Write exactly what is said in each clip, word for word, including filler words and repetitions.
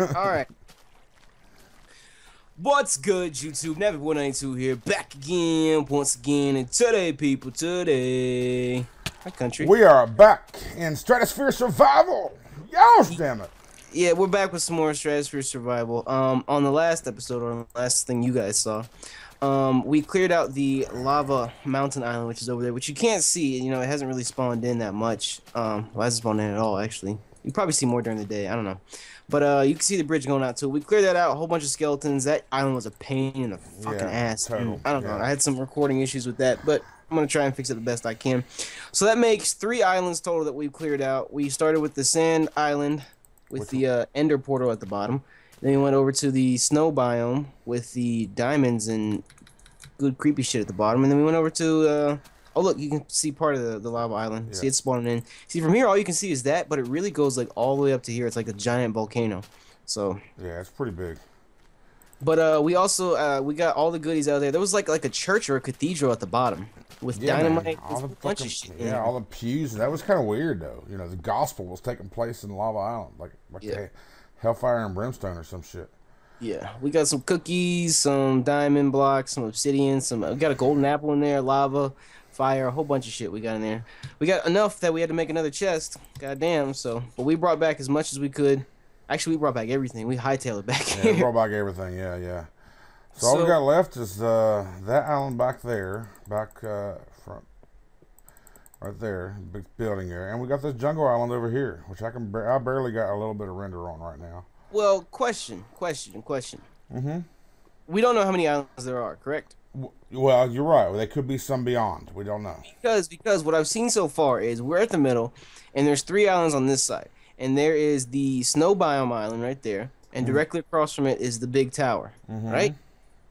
Alright. What's good, YouTube? Navi one ninety-two here, back again, once again, and today, people, today, my country. We are back in Stratosphere Survival. Y'all, damn it. Yeah, we're back with some more Stratosphere Survival. Um, on the last episode, or the last thing you guys saw, um, we cleared out the lava mountain island, which is over there, which you can't see. You know, it hasn't really spawned in that much. Um, well, it hasn't spawned in at all, actually. You probably see more during the day. I don't know. But uh, you can see the bridge going out, too. We cleared that out. A whole bunch of skeletons. That island was a pain in the fucking yeah, ass. Total, I don't yeah. know. I had some recording issues with that, but I'm going to try and fix it the best I can. So that makes three islands total that we've cleared out. We started with the sand island with Which the uh, ender portal at the bottom. Then we went over to the snow biome with the diamonds and good creepy shit at the bottom. And then we went over to... Uh, Oh, look, you can see part of the, the lava island. Yeah. See, it's spawning in. See, from here, all you can see is that, but it really goes, like, all the way up to here. It's like a giant volcano. So yeah, it's pretty big. But uh, we also, uh, we got all the goodies out of there. There was, like, like a church or a cathedral at the bottom with yeah, dynamite all the bunch fucking, of shit. Yeah, all the pews. That was kind of weird, though. You know, the gospel was taking place in Lava Island, like, like yeah. Hellfire and Brimstone or some shit. Yeah, we got some cookies, some diamond blocks, some obsidian, some, we got a golden apple in there, lava, fire, a whole bunch of shit we got in there. We got enough that we had to make another chest. Goddamn, so. But we brought back as much as we could. Actually, we brought back everything. We hightailed it back yeah, here. We brought back everything, yeah, yeah. So, so all we got left is uh, that island back there, back uh, front, right there, big building there. And we got this jungle island over here, which I can, I barely got a little bit of render on right now. Well, question, question, question. Mm-hmm. We don't know how many islands there are, correct? Well, you're right. There could be some beyond. We don't know. Because because what I've seen so far is we're at the middle, and there's three islands on this side. And there is the snow biome island right there, and mm-hmm. directly across from it is the big tower, mm-hmm. right?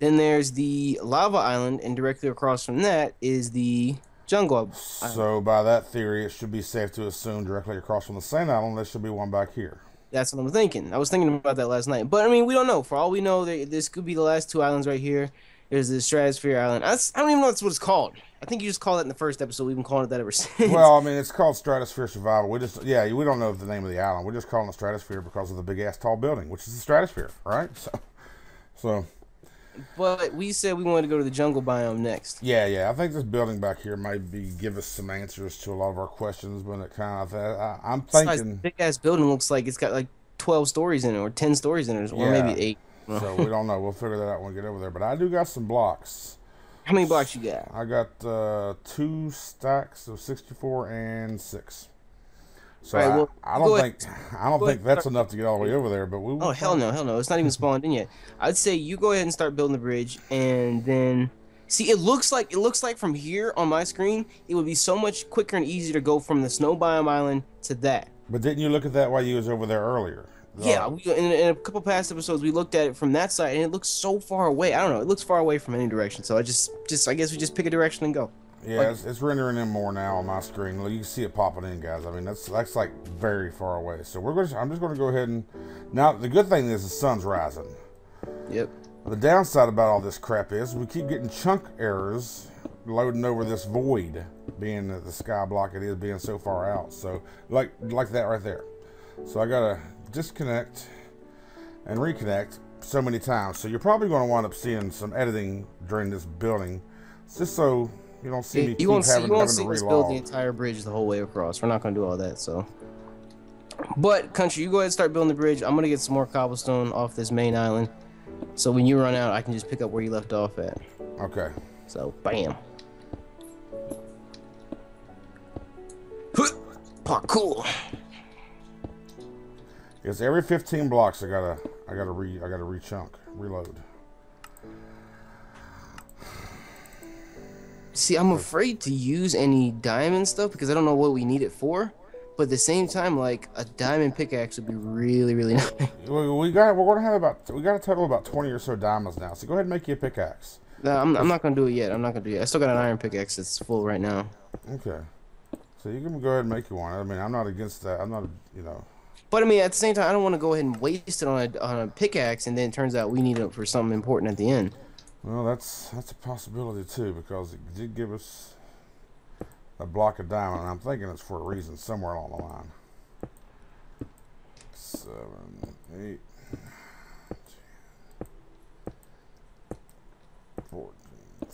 Then there's the lava island, and directly across from that is the jungle island. So by that theory, it should be safe to assume directly across from the sand island, there should be one back here. That's what I'm thinking. I was thinking about that last night. But, I mean, we don't know. For all we know, this could be the last two islands right here. There's the Stratosphere Island. I don't even know that's what it's called. I think you just called it in the first episode. We've been calling it that ever since. Well, I mean, it's called Stratosphere Survival. We just, yeah, we don't know the name of the island. We're just calling it Stratosphere because of the big-ass tall building, which is the Stratosphere, right? So, so. But we said we wanted to go to the jungle biome next. Yeah, yeah. I think this building back here might be give us some answers to a lot of our questions, but it kind of, I, I'm thinking. This big-ass building looks like it's got like twelve stories in it, or ten stories in it, or yeah. maybe eight. So we don't know. We'll figure that out when we get over there. But I do got some blocks. How many blocks you got? I got uh, two stacks of sixty-four and six. So right, well, I, I don't think ahead. I don't go think ahead. That's enough to get all the way over there. But we. Oh hell no, hell no! It's not even spawned in yet. I'd say you go ahead and start building the bridge, and then see. It looks like it looks like from here on my screen, it would be so much quicker and easier to go from the snow biome island to that. But didn't you look at that while you was over there earlier? Yeah, we, in, in a couple past episodes, we looked at it from that side, and it looks so far away. I don't know; it looks far away from any direction. So I just, just I guess we just pick a direction and go. Yeah, like, it's, it's rendering in more now on my screen. You can see it popping in, guys. I mean, that's that's like very far away. So we're going. I'm just going to go ahead and now. The good thing is the sun's rising. Yep. The downside about all this crap is we keep getting chunk errors loading over this void, being that the sky block it is being so far out. So like like that right there. So I gotta disconnect and reconnect so many times, so you're probably going to wind up seeing some editing during this building, just so you don't see me keep having to reload the entire bridge the whole way across. We're not going to do all that. So, but country, you go ahead and start building the bridge. I'm going to get some more cobblestone off this main island, so when you run out, I can just pick up where you left off at. Okay. So, bam. Parkour. It's every fifteen blocks I gotta I gotta re I gotta re-chunk, reload. See, I'm afraid to use any diamond stuff because I don't know what we need it for. But at the same time, like a diamond pickaxe would be really, really nice. We got we're gonna have about we got a total of about twenty or so diamonds now. So go ahead and make you a pickaxe. No, I'm I'm not gonna do it yet. I'm not gonna do it. I still got an iron pickaxe that's full right now. Okay. So you can go ahead and make you one. I mean, I'm not against that. I'm not, you know. But I mean, at the same time, I don't want to go ahead and waste it on a, on a pickaxe, and then it turns out we need it for something important at the end. Well, that's that's a possibility too, because it did give us a block of diamond, and I'm thinking it's for a reason somewhere along the line. Seven, eight. fourteen,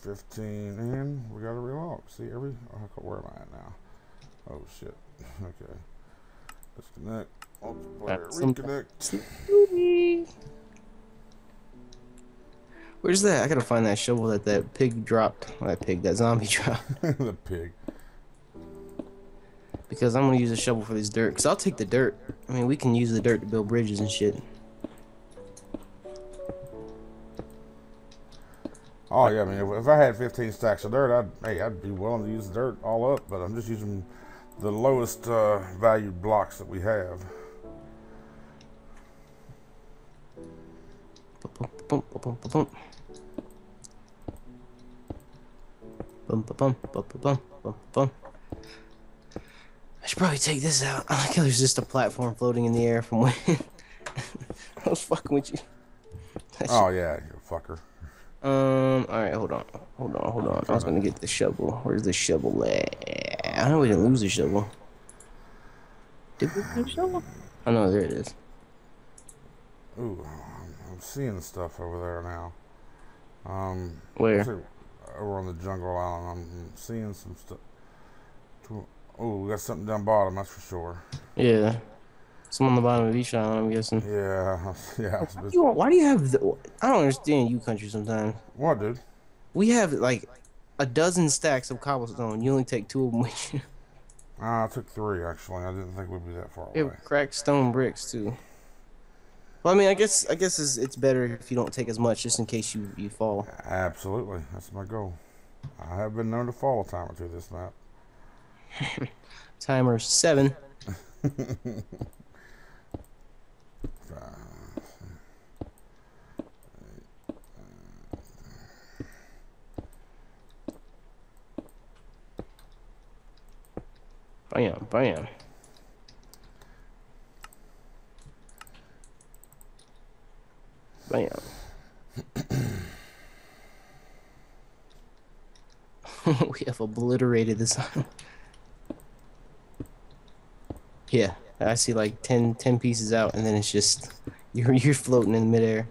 fifteen, and we gotta relog. See, every, where am I at now? Oh shit, okay. Disconnect, multiplayer, reconnect. Where's that? I gotta find that shovel that that pig dropped. Oh, that pig, that zombie dropped. The pig. Because I'm gonna use a shovel for this dirt. Cause I'll take the dirt. I mean, we can use the dirt to build bridges and shit. Oh yeah, I mean, if, if I had fifteen stacks of dirt, I'd hey, I'd be willing to use the dirt all up. But I'm just using the lowest uh, valued blocks that we have. Bum, bum, bum, bum. Bum, bum, bum, bum, bum, bum. I should probably take this out. I like how there's just a platform floating in the air from when I was fucking with you. That's oh yeah, you fucker. Um. All right, hold on, hold on, hold on. I was gonna get the shovel. Where's the shovel at? I know we didn't lose the shovel. Did we lose the shovel? Oh no, there it is. Ooh. I'm seeing stuff over there now. Um, Where? Over on the jungle island. I'm seeing some stuff. Oh, we got something down bottom, that's for sure. Yeah. Some on the bottom of each island, I'm guessing. Yeah. yeah. Why, do you, why do you have... The, I don't understand you country sometimes. What, dude? We have, like, a dozen stacks of cobblestone. You only take two of them with you. Uh, I took three, actually. I didn't think we'd be that far away. It cracked stone bricks, too. Well, I mean, I guess I guess it's, it's better if you don't take as much, just in case you, you fall. Absolutely. That's my goal. I have been known to fall a time or two this map. Timer seven. Bam, bam. Bam. We have obliterated this island. Yeah, I see like ten, ten pieces out, and then it's just you're you're floating in midair.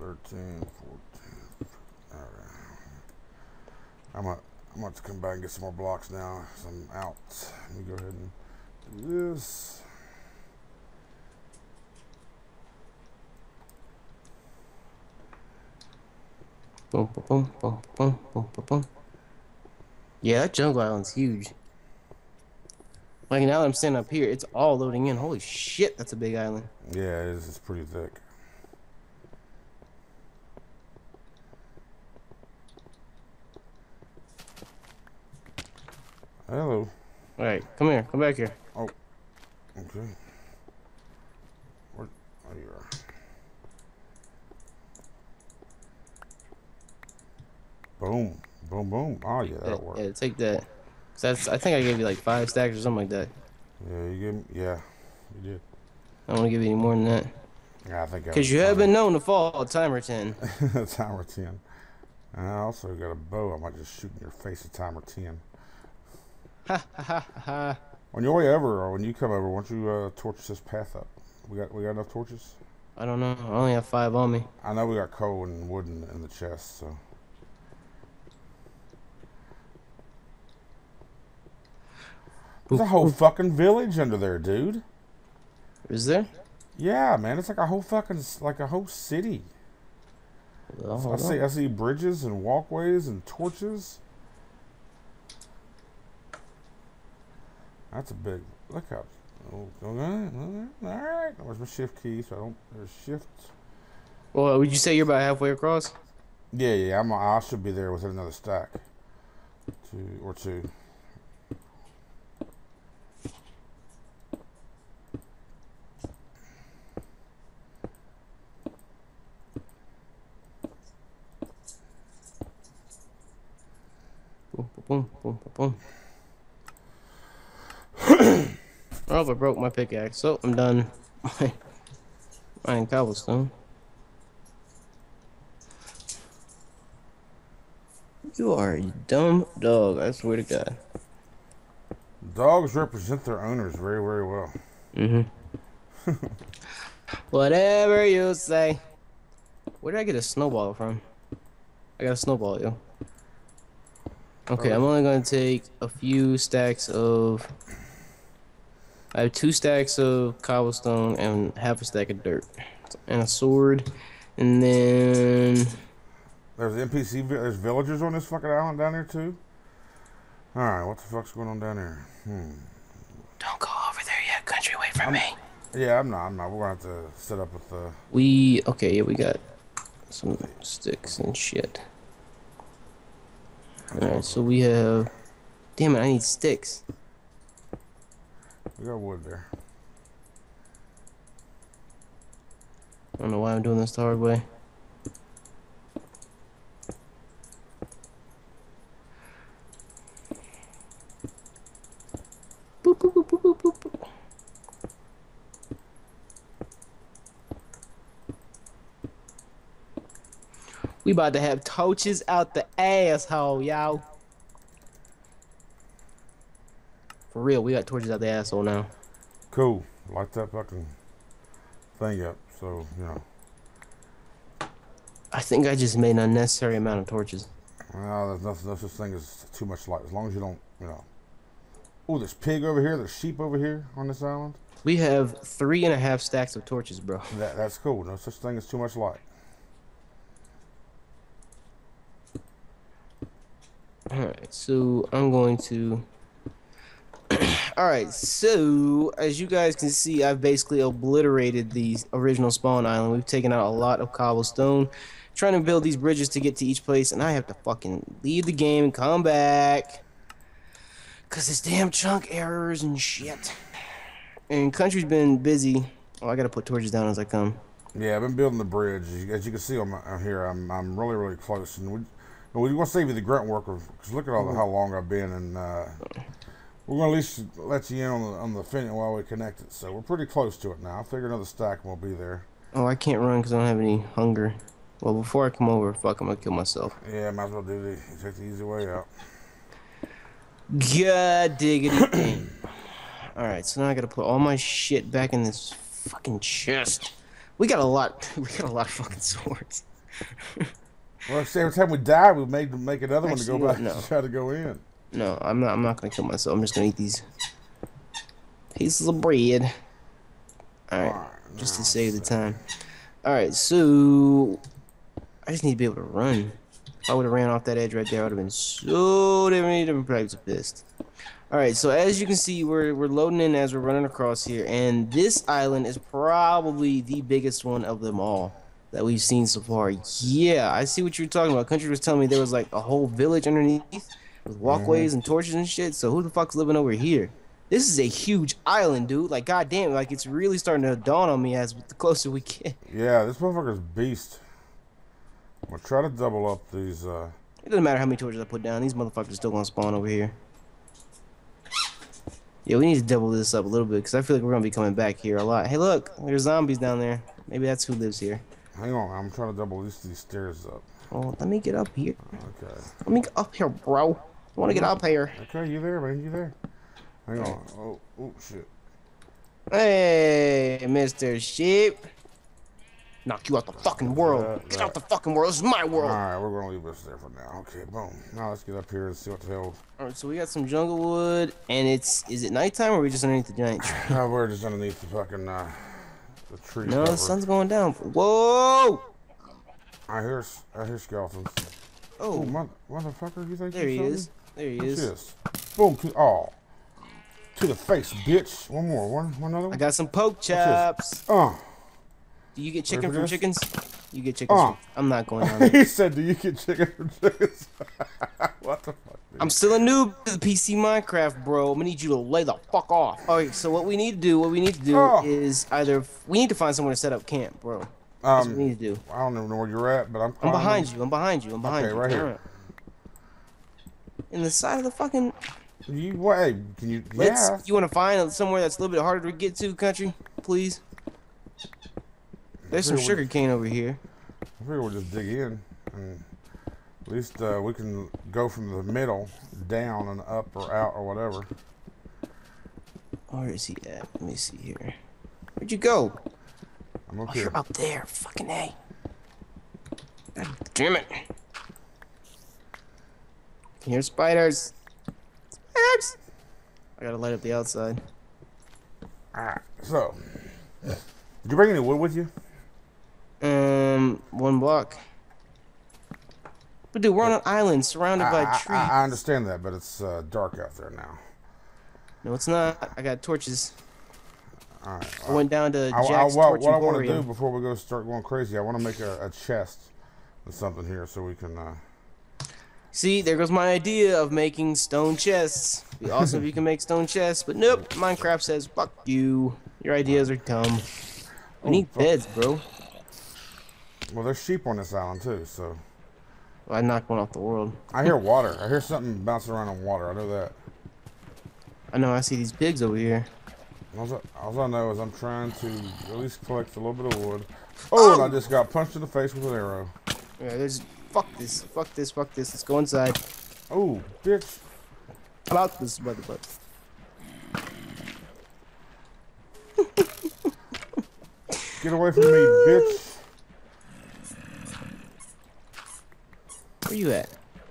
Thirteen, fourteen. All right. I'm gonna I'm gonna come back and get some more blocks now. Cause I'm out. Let me go ahead and do this. Boom, boom, boom, boom, boom, boom, boom. Yeah, that jungle island's huge. Like, now that I'm standing up here, it's all loading in. Holy shit, that's a big island. Yeah, it is. It's pretty thick. Hello. All right, come here. Come back here. Oh, okay. Where are you? Boom, boom, boom. Oh, yeah, that'll work. Yeah, take that. Cause that's, I think I gave you like five stacks or something like that. Yeah, you gave me, yeah, you did. I don't want to give you any more than that. Yeah, I think I Because you have been known to fall, timer ten. Timer ten. And I also got a bow. I might just shoot in your face at timer ten. Ha, ha, ha, ha. On your way over, or when you come over, why don't you uh, torch this path up? We got, we got enough torches? I don't know. I only have five on me. I know we got coal and wood in, in the chest, so... There's a whole fucking village under there, dude. Is there? Yeah, man. It's like a whole fucking, like a whole city. Well, I see, I see bridges and walkways and torches. That's a big. Look up. Oh, okay. All right. Where's my shift key? So I don't. There's shift. Well, would you say you're about halfway across? Yeah, yeah. I'm. I should be there with another stack, two or two. Boom, boom, boom, boom. Oh, I broke my pickaxe, so I'm done. Mine cobblestone. You are a dumb dog, I swear to God. Dogs represent their owners very, very well. Mm-hmm. Whatever you say. Where did I get a snowball from? I got a snowball, yo. Okay, I'm only gonna take a few stacks of... I have two stacks of cobblestone and half a stack of dirt. And a sword. And then... There's N P C, there's villagers on this fucking island down there too? Alright, what the fuck's going on down there? Hmm. Don't go over there yet, country, wait for I'm, me. Yeah, I'm not, I'm not. We're gonna have to set up with the... We, okay, yeah, we got some sticks and shit. Alright, so we have... Damn it, I need sticks. We got wood there. I don't know why I'm doing this the hard way. Boop, boop, boop, boop, boop, boop. We about to have torches out the asshole, y'all. For real, we got torches out the asshole now. Cool. Light that fucking thing up, so, you know. I think I just made an unnecessary amount of torches. Well, there's no, no such thing as too much light, as long as you don't, you know. Oh, there's pig over here, there's sheep over here on this island. We have three and a half stacks of torches, bro. That, that's cool. No such thing as too much light. Alright, so I'm going to... Alright, so as you guys can see, I've basically obliterated the original spawn island. We've taken out a lot of cobblestone, trying to build these bridges to get to each place, and I have to fucking leave the game and come back. Because it's damn chunk errors and shit. And country's been busy. Oh, I gotta put torches down as I come. Yeah, I've been building the bridge. As you can see on, my, on here, I'm, I'm really, really close. And we, we want to save you the grunt worker, because look at all the, how long I've been, and uh, we're going to at least let you in on the, on the finish while we connect it. So we're pretty close to it now. I figure another stack will be there. Oh, I can't run because I don't have any hunger. Well, before I come over, fuck, I'm going to kill myself. Yeah, might as well do the, take the easy way out. God diggity. Alright, so now I gotta put all my shit back in this fucking chest. We got a lot we got a lot of fucking swords. Well, see, every time we die we make make another Actually, one to go back no. and try to go in. No, I'm not I'm not gonna kill myself, I'm just gonna eat these pieces of bread. Alright. All right, just to save the time. Alright, so I just need to be able to run. I would have ran off that edge right there. I would have been so different, different types of pissed. All right, so as you can see, we're we're loading in as we're running across here, and this island is probably the biggest one of them all that we've seen so far. Yeah, I see what you're talking about. Country was telling me there was like a whole village underneath with walkways mm-hmm. and torches and shit. So who the fuck's living over here? This is a huge island, dude. Like, goddamn, like it's really starting to dawn on me as the closer we get. Yeah, this motherfucker's beast. We'll try to double up these, uh... It doesn't matter how many torches I put down. These motherfuckers are still gonna spawn over here. Yeah, we need to double this up a little bit, because I feel like we're gonna be coming back here a lot. Hey, look! There's zombies down there. Maybe that's who lives here. Hang on, I'm trying to double these, these stairs up. Oh, let me get up here. Okay. Let me get up here, bro. I wanna get up here. Okay, you there, man. You there. Hang on. Oh, oh, shit. Hey, Mister Sheep. Knock you out the fucking world. Uh, get out the fucking world. This is my world. Alright, we're gonna leave this there for now. Okay, boom. Now let's get up here and see what the hell. Alright, so we got some jungle wood, and it's. Is it nighttime or are we just underneath the giant tree? No, we're just underneath the fucking uh, the tree. No, cover. The sun's going down. Whoa! I hear, I hear skeletons. Oh, oh mother, motherfucker, you think there he something? Is. There he What's is. This? Boom! To, oh, to the face, bitch. One more, one, one other one. I got some poke chops. Oh. Do you get chicken from chickens? You get chickens oh. from... I'm not going on there. He said, do you get chicken from chickens? What the fuck, dude? I'm still a noob to the P C Minecraft, bro. I'm gonna need you to lay the fuck off. Alright, so what we need to do, what we need to do oh. is either... We need to find somewhere to set up camp, bro. That's um, what we need to do. I don't even know where you're at, but I'm... I'm behind you, I'm behind you, I'm behind okay, you. Okay, right here. In the side of the fucking... You, what, hey, can you... Let's, yeah. You wanna find somewhere that's a little bit harder to get to, country? Please? There's some sugar cane over here. I figure we'll just dig in. And at least uh, we can go from the middle down and up or out or whatever. Where is he at? Let me see here. Where'd you go? I'm up oh, here. You're up there. Fucking A. God damn it. Here's spiders. Spiders! I gotta light up the outside. Alright, so. Did you bring any wood with you? Um, one block. But dude, we're on an island surrounded I, by I, trees. I understand that, but it's uh, dark out there now. No, it's not. I got torches. All right, I went down to I, Jack's I, well, torch What I want to do before we go start going crazy, I want to make a, a chest with something here so we can... Uh... See, there goes my idea of making stone chests. It'd be awesome if you can make stone chests, but nope. Minecraft says, fuck you. Your ideas are dumb. We oh, need fuck. beds, bro. Well, there's sheep on this island, too, so... Well, I knocked one off the world. I hear water. I hear something bouncing around in water. I know that. I know. I see these pigs over here. All I, all I know is I'm trying to at least collect a little bit of wood. Oh, oh, and I just got punched in the face with an arrow. Yeah, there's... Fuck this. Fuck this. Fuck this. Let's go inside. Oh, bitch. About this motherfucker. Get away from me, bitch. Where you at?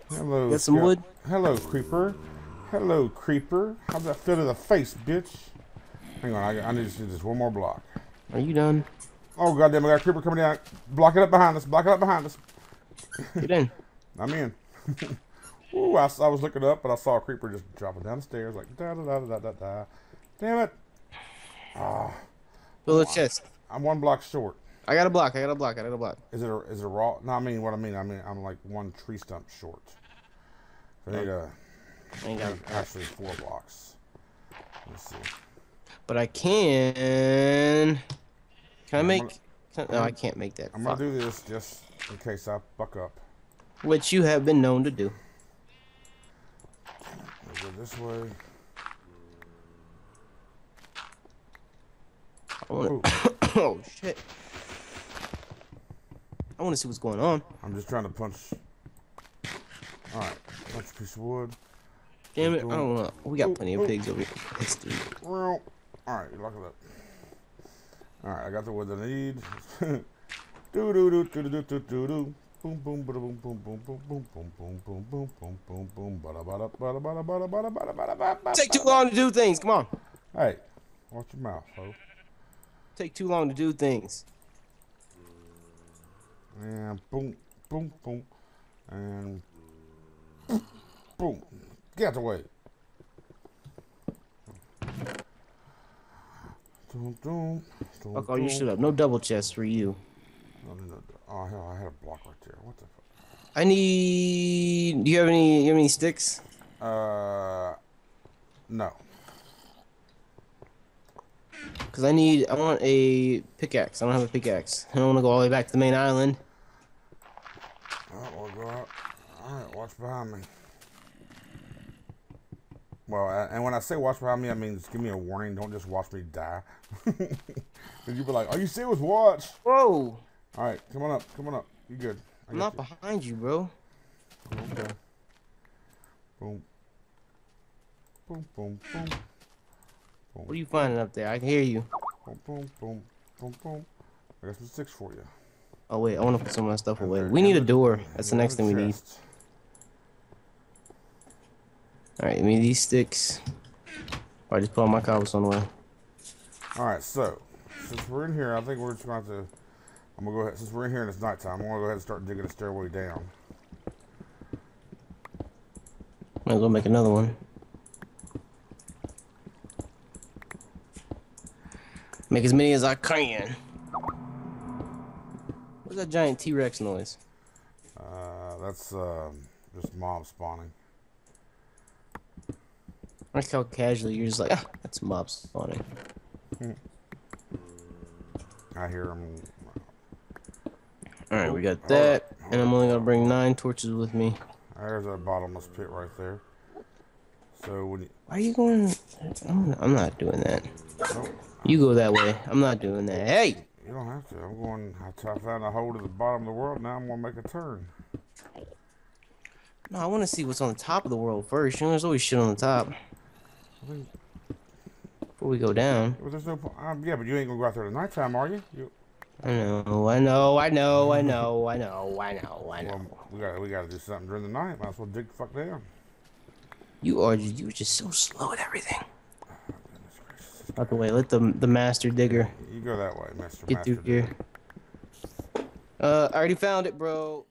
Hello. Got some got, wood? Hello, creeper. Hello, creeper. How's that feel to the face, bitch? Hang on, I, I need to do this one more block. Are you done? Oh, goddamn, I got a creeper coming down. Block it up behind us. Block it up behind us. Get in. I'm in. Ooh, I, I was looking up, but I saw a creeper just dropping down the stairs, like da da da da da da. Damn it. Oh. Full of chest. I'm one block short. I got a block. I got a block. I got a block. Is it a, is it a raw? No, I mean what I mean. I mean I'm like one tree stump short. I need a. I got actually four blocks. Let's see. But I can. Can I make? Gonna, no, I can't make that. I'm gonna do this just in case I fuck up. Which you have been known to do. I'll go this way. Oh, oh shit. I want to see what's going on. I'm just trying to punch. All right, punch a piece of wood. Damn it! I don't know. We got ooh, plenty ooh. of pigs over here. Let's do it. All right, lock it up. All right, I got the wood that I need. Do do do do do do do do. Boom boom ba boom boom boom boom boom boom boom boom boom boom boom boom. Ba da ba da ba da ba da ba da ba da ba da ba da ba da. Take too long to do things. Come on. Hey, watch your mouth, ho. Take too long to do things. And boom, boom, boom, and boom, boom. Get out the way. Dun, dun, dun, fuck all dun. You shit up. No double chest for you. No, no, no. Oh hell, I had a block right there. What the fuck? I need. Do you have any? You have any sticks? Uh, no. Cause I need. I want a pickaxe. I don't have a pickaxe. I don't want to go all the way back to the main island. Alright, we'll go out. Alright, watch behind me. Well, and when I say watch behind me, I mean just give me a warning. Don't just watch me die. Because you'd be like, all you see was watch. Whoa. Alright, come on up. Come on up. You good. I I'm not you. behind you, bro. Okay. Boom. Boom, boom, boom. Boom. What are you finding up there? I can hear you. Boom, boom, boom, boom, boom. I got some sticks for you. Oh, wait. I want to put some of my stuff away. We need a door. That's the next thing we need. Alright, give me these sticks. Alright, just put all my cobblestone away. Alright, so, since we're in here, I think we're just going to have to... I'm going to go ahead, since we're in here and it's nighttime, I'm going to go ahead and start digging the stairway down. Might as well make another one. Make as many as I can. What's that giant T-Rex noise? Uh, that's uh, just mob spawning. I like how casually you're just like, ah, that's mob spawning. I hear them. Alright, we got that. All right. All and I'm only going to bring nine torches with me. There's that bottomless pit right there. So when you... Why are you going... I'm not doing that. Nope. You go that way. I'm not doing that. Hey! You don't have to. I'm going... I found a hole to the bottom of the world. Now I'm going to make a turn. No, I want to see what's on the top of the world first. You know, there's always shit on the top. I think... Before we go down. Well, there's no, um, yeah, but you ain't gonna go out there at nighttime, are you? you... I know, I know, I know, I know, I know, I know, I know. Well, we gotta, we gotta do something during the night. Might as well dig the fuck down. You are, you were just so slow at everything. By the way, let the the master digger. You go that way, master. Get master through digger. Here. Uh, I already found it, bro.